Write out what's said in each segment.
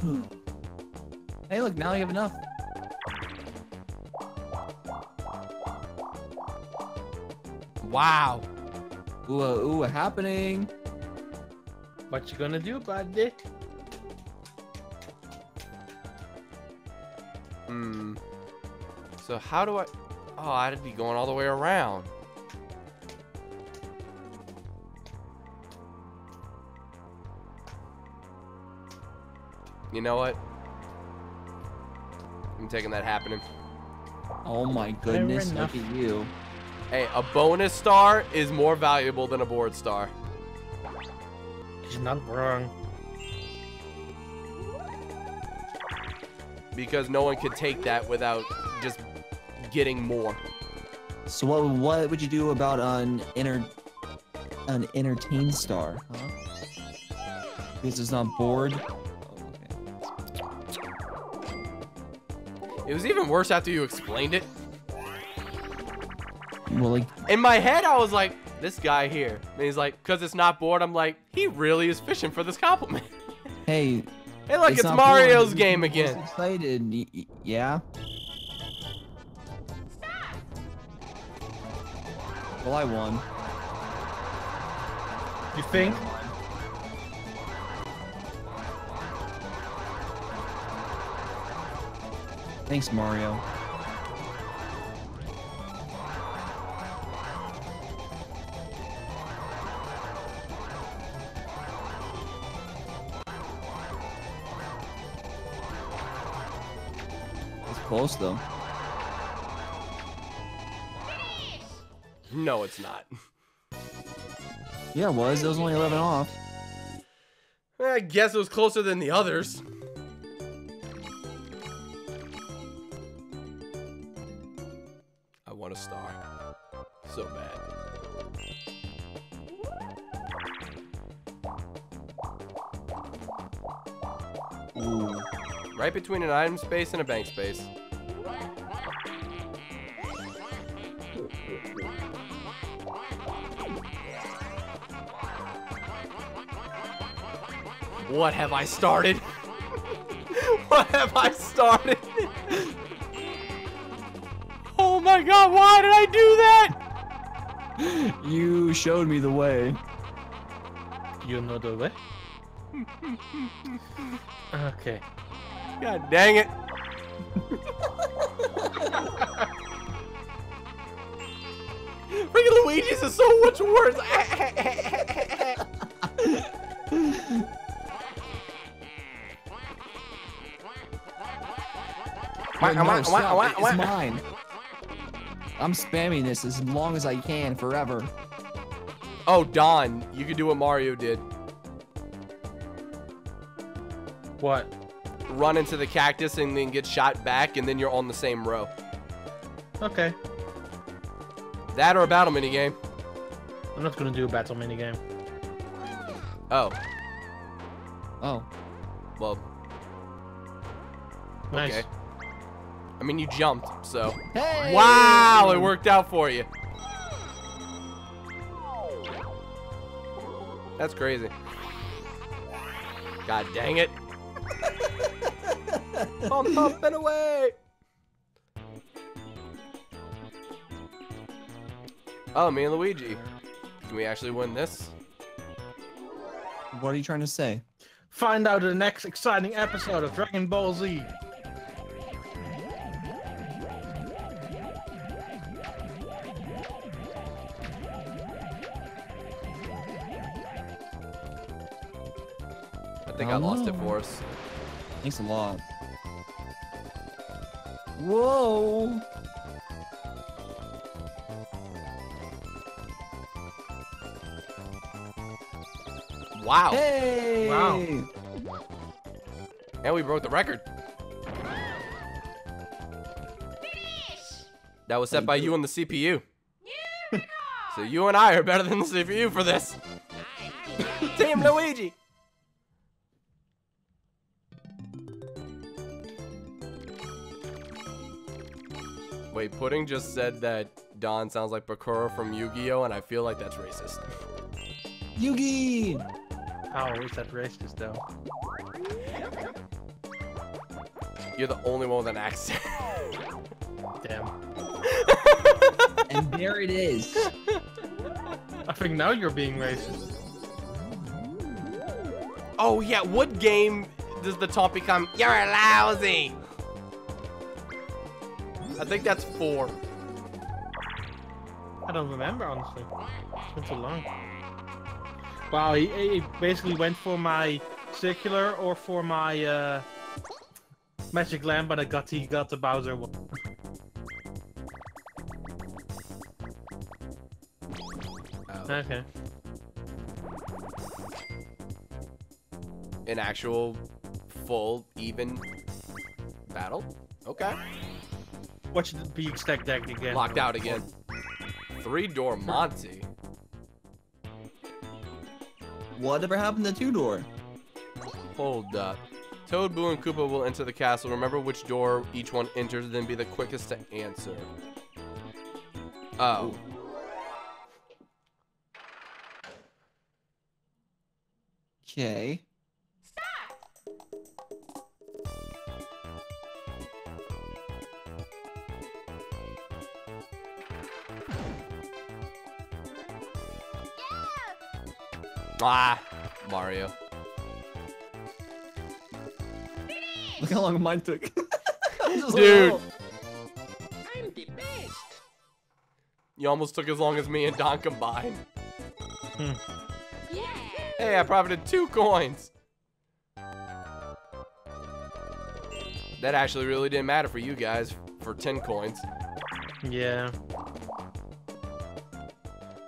Boom. Hey, look, now we have enough. Wow. Ooh, ooh, happening. What you gonna do, bud dick? Hmm. So how do I... Oh, I'd be going all the way around. You know what? I'm taking that happening. Oh my goodness, look at you. Hey, a bonus star is more valuable than a board star. You're not wrong. Because no one could take that without just getting more. So what would you do about an entertain star? Huh? Because it's not bored. Okay. It was even worse after you explained it. Well, like, in my head, I was like, this guy here. And he's like, because it's not bored. I'm like, he really is fishing for this compliment. Hey. Hey, look, it's Mario's bored. Game again. I'm excited. Yeah. Stop. Well, I won. You think? Thanks, Mario. Close though. Finish. No, it's not. Yeah, it was. It was only 11 off. I guess it was closer than the others. I want a star so bad. Ooh. Right between an item space and a bank space. What have I started? What have I started? Oh my god, why did I do that? You showed me the way. You know the way? Okay. God dang it. Freaking Luigi's is so much worse. It's mine. I'm spamming this as long as I can forever. Oh, Don, you can do what Mario did. What? Run into the cactus and then get shot back, and then you're on the same row. Okay. That or a battle minigame. I'm not gonna do a battle minigame. Oh. Oh. Well. Nice. Okay. I mean, you jumped, so. Hey! Wow, it worked out for you. That's crazy. God dang it. I'm pumping away. Oh, me and Luigi. Can we actually win this? What are you trying to say? Find out in the next exciting episode of Dragon Ball Z. I think I lost it for us. Thanks a lot. Whoa! Wow. Hey! Wow. And we broke the record. Finish. That was set by you and the CPU. You so you and I are better than the CPU for this. Team Luigi. Wait, Pudding just said that Don sounds like Bakura from Yu-Gi-Oh, and I feel like that's racist. Yu-Gi! How is that racist, though? You're the only one with an accent. Damn. And there it is. I think now you're being racist. Oh yeah, what game does the top become, you're lousy? I think that's 4. I don't remember, honestly. It's been too long. Wow, he basically went for my circular or for my magic lamp, but he got the Bowser one. Oh. Okay. An actual full even battle? Okay. Watch the big stack deck again. Locked out again. 3-door Monty. Whatever happened to 2-door? Hold up. Toad, Boo, and Koopa will enter the castle. Remember which door each one enters, then be the quickest to answer. Oh. Okay. Ah, Mario. Look how long mine took. Dude. Like, oh. I'm the best. You almost took as long as me and Don combined. Hmm. Yeah. Hey, I profited 2 coins. That actually really didn't matter for you guys for 10 coins. Yeah.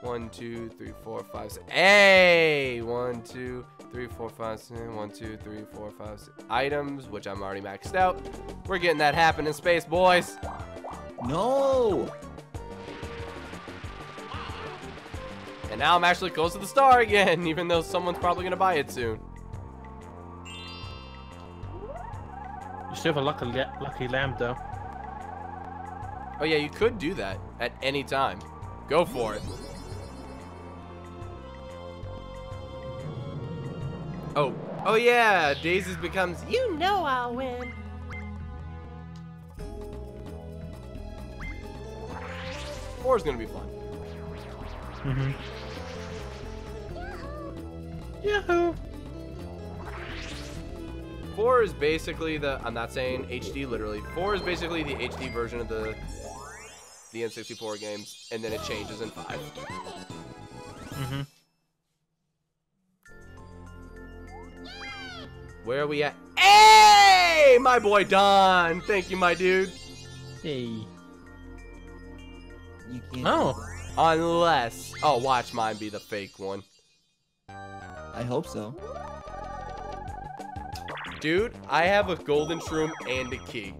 1, 2, 3, 4, 5, 6. Hey! 1, 2, 3, 4, 5, 6. 1, 2, 3, 4, 5, 6. Items, which I'm already maxed out. We're getting that happen in space, boys. No! And now I'm actually close to the star again, even though someone's probably gonna buy it soon. You should have a lucky lamb, though. Oh yeah, you could do that at any time. Go for it. Oh. Oh yeah, Daisy's becomes, you know I'll win. War is gonna be fun. Mm-hmm. Yahoo! 4 is basically the, I'm not saying HD literally, 4 is basically the HD version of the N64 games, and then it changes in 5. Mm-hmm. Where are we at? Hey, my boy Don. Thank you, my dude. Hey. You can't. Oh. Unless. Oh, watch mine be the fake one. I hope so. Dude, I have a golden shroom and a key.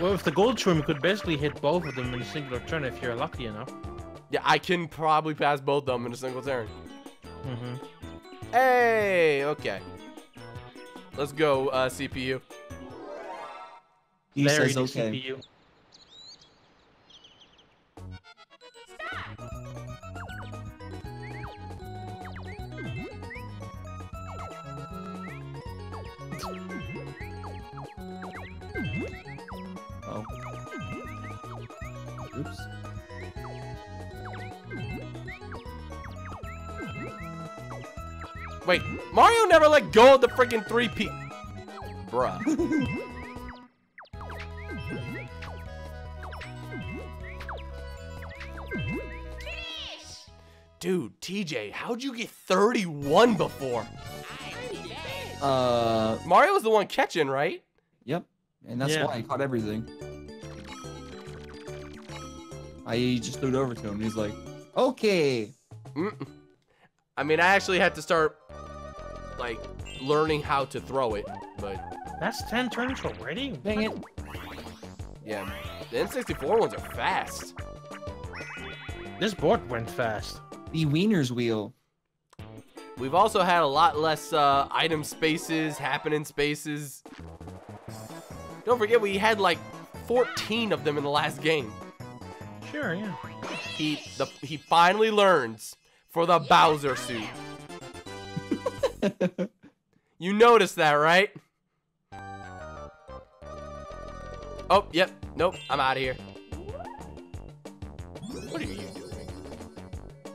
Well, if the golden shroom, you could basically hit both of them in a single turn if you're lucky enough. Yeah, I can probably pass both of them in a single turn. Mm-hmm. Hey, okay. Let's go, CPU. He says okay. CPU. Oh. Oops. Wait, Mario never let go of the freaking 3P. Bruh. Dude, TJ, how'd you get 31 before? Mario was the one catching, right? Yep, and that's why I caught everything. I just threw it over to him, and he's like, okay. Mm-mm. I mean, I actually had to start, like, learning how to throw it, but... That's 10 turns already? Dang it. Yeah, the N64 ones are fast. This board went fast. The Wiener's wheel. We've also had a lot less item spaces, happening spaces. Don't forget, we had, like, 14 of them in the last game. Sure, yeah. He finally learns. For the Bowser suit. You noticed that, right? Oh, yep. Nope. I'm out of here. What are you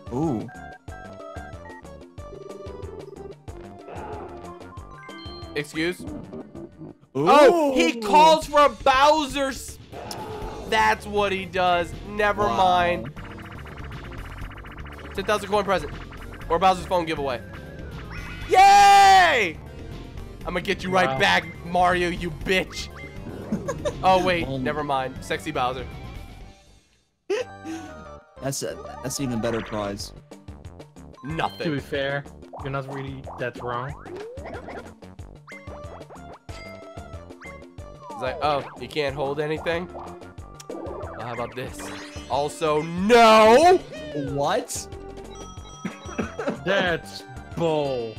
doing? Ooh. Excuse? Ooh. Oh, he calls for Bowser's. That's what he does. Never mind. 10,000 coin present. Or Bowser's phone giveaway. Yay! I'm gonna get you right back, Mario, you bitch. Oh, wait. Never mind. Sexy Bowser. That's an even better prize. Nothing. To be fair, you're not really that wrong. It's like, oh, you can't hold anything? Well, how about this? Also, no! What? That's bull.